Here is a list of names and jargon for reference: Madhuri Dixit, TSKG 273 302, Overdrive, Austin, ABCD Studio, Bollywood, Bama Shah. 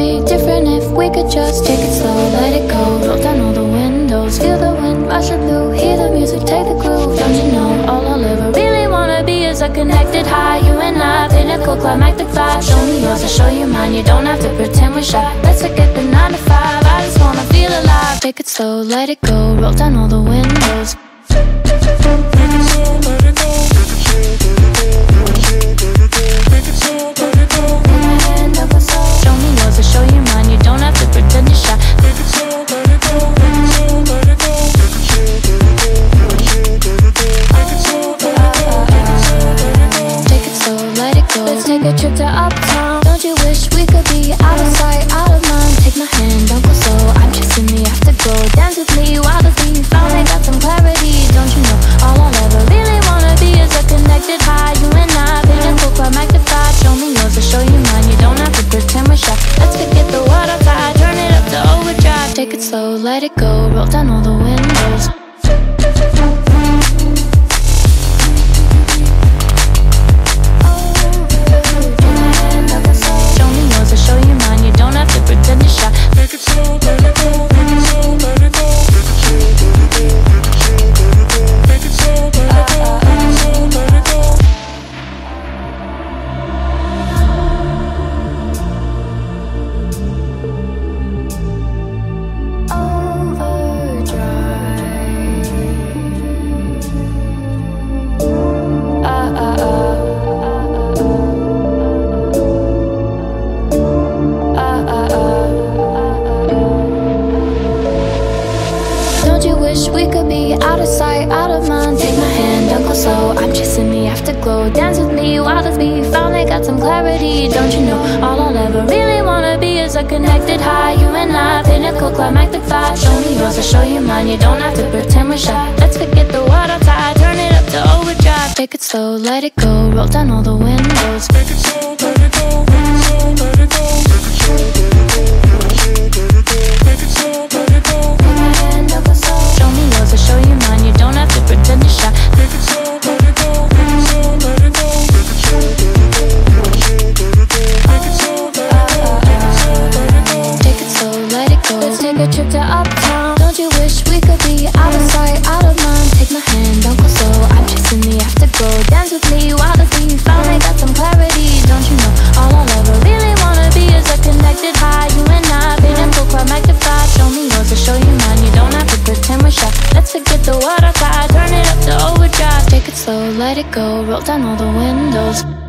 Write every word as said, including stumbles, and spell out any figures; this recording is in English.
be different if we could just take it slow, let it go. Roll down all the windows, feel the wind rush your blue, hear the music, take the groove. Don't you know, all I'll ever really wanna be is a connected high. You and I, pinnacle, climactic vibe. Show me yours, I'll show you mine, you don't have to pretend we're shy. Let's forget the nine to five, I just wanna feel alive. Take it slow, let it go, roll down all the windows. Take a trip to uptown. Don't you wish we could be out of sight, out of mind? Take my hand, don't go slow. I'm chasing me, have to go. Dance with me, wild as me. Finally got some clarity. Don't you know, all I'll ever really wanna be is a connected high. You and I, pinnacle, climactic vibe. Show me yours, I'll show you mine. You don't have to pretend we're shy. Let's forget the world outside, turn it up to overdrive. Take it slow, let it go. Roll down all the windows. Wish we could be out of sight, out of mind. Take my hand, don't go slow. I'm chasing the afterglow. Dance with me, wild as me. Finally got some clarity. Don't you know, all I'll ever really wanna be is a connected high. You and I, pinnacle, climactic vibe. Show me yours, I'll show you mine. You don't have to pretend we're shy. Let's forget the world outside, turn it up to overdrive. Take it slow, let it go. Roll down all the windows. Take it slow, let it go. Let it go. Take it slow, let it go. Show me yours, I'll show you mine. You don't have to pretend to shy. Take it slow, let it go. Take it slow, let it go. Take it slow, let it go. Let's take a trip to uptown. Don't you wish we could be out of sight, out of mind? Take my hand, don't go slow. I'm chasing the afterglow. Dance with me, wild as me. Finally got some clarity. Don't you know, all I'll ever really wanna be is a connected high. You and I, pinnacle, climactic vibe. Show me yours, I'll show you mine. You don't have to pretend we're shy. Let's forget the water slide, turn it up to overdrive. Take it slow, let it go, roll down all the windows.